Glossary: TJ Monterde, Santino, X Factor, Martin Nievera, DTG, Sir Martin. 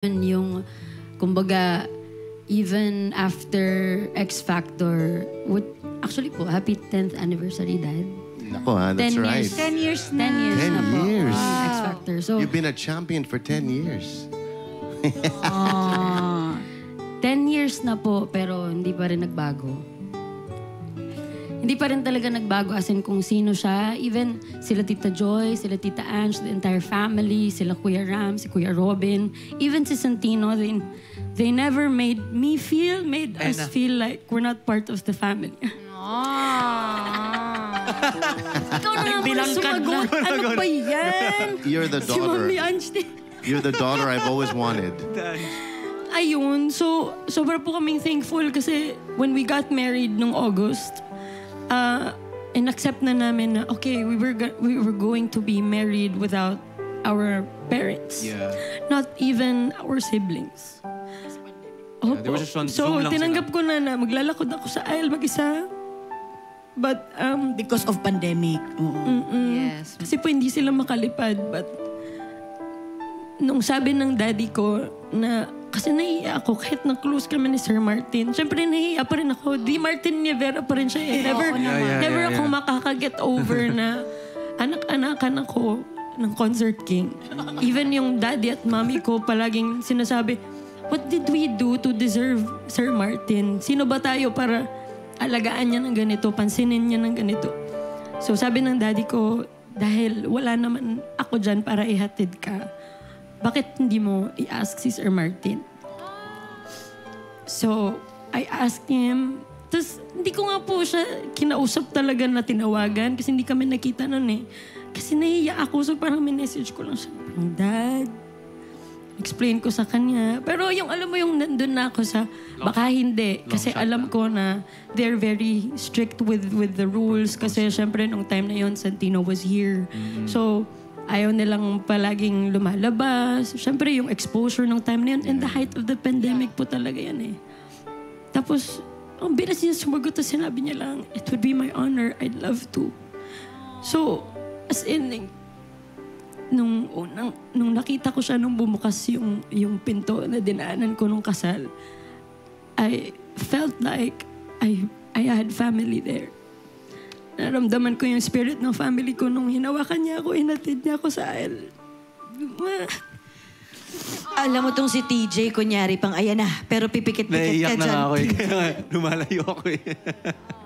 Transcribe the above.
Yung, kumbaga, even after X Factor, would, actually po, happy 10th anniversary, Dad. Nako ha, that's right. 10 years na. 10 years na po. 10 years. Wow. X Factor. So, you've been a champion for 10 years. 10 years na po, pero hindi pa rin nagbago. Hindi pa rin talaga nagbago as in kung sino siya. Even sila Tita Joy, sila Tita Ange, the entire family, sila Kuya Ram, si Kuya Robin, even si Santino, they never made me feel, made us feel like we're not part of the family. Ikaw na naman sumagot. Ano pa yan? You're the daughter. Si Mami Ange. You're the daughter I've always wanted. Ayun, so sobra po kaming thankful kasi when we got married nung August, and accept na namin na, okay, we were going to be married without our parents. Yeah. Not even our siblings. Oh, yeah, so, tinanggap ko na maglalakod ako sa aisle mag-isa. But, because of pandemic. Yes. Kasi po hindi sila makalipad. But, nung sabi ng daddy ko na, kasi nahiya ako kahit na close kami ni Sir Martin. Siyempre, nahiya pa rin ako. Di Martin Nievera pa rin siya. Eh. Never akong makakaget over na anak-anakan ako ng Concert King. Even yung daddy at mommy ko palaging sinasabi, what did we do to deserve Sir Martin? Sino ba tayo para alagaan niya ng ganito, pansinin niya ng ganito? So sabi ng daddy ko, dahil wala naman ako dyan para ihatid ka, bakit hindi mo i-ask si Sir Martin? So, I asked him. Tapos, hindi ko nga po siya kinausap talaga na tinawagan kasi hindi kami nakita nun eh. Kasi nahiya ako. So, parang minessage ko lang siya. Dad, explain ko sa kanya. Pero yung alam mo yung nandun na ako sa, baka hindi. Kasi alam ko na they're very strict with the rules. Kasi syempre, nung time na yon Santino was here. So, ayaw nilang palaging lumalabas. Siyempre, yung exposure ng time na yun. And the height of the pandemic po talaga yan eh. Tapos, ang bilis niya sumagot na sinabi niya lang, it would be my honor, I'd love to. So, as in, nung nakita ko siya, nung bumukas yung pinto na dinaanan ko nung kasal, I felt like I had family there. Naramdaman ko yung spirit ng family ko nung hinawakan niya ako, hinatid niya ako sa aisle. Alam mo tong si TJ, kunyari pang ayan na, pero pipikit-pikit ka dyan. Naiiyak na ako eh, lumalayo ako eh.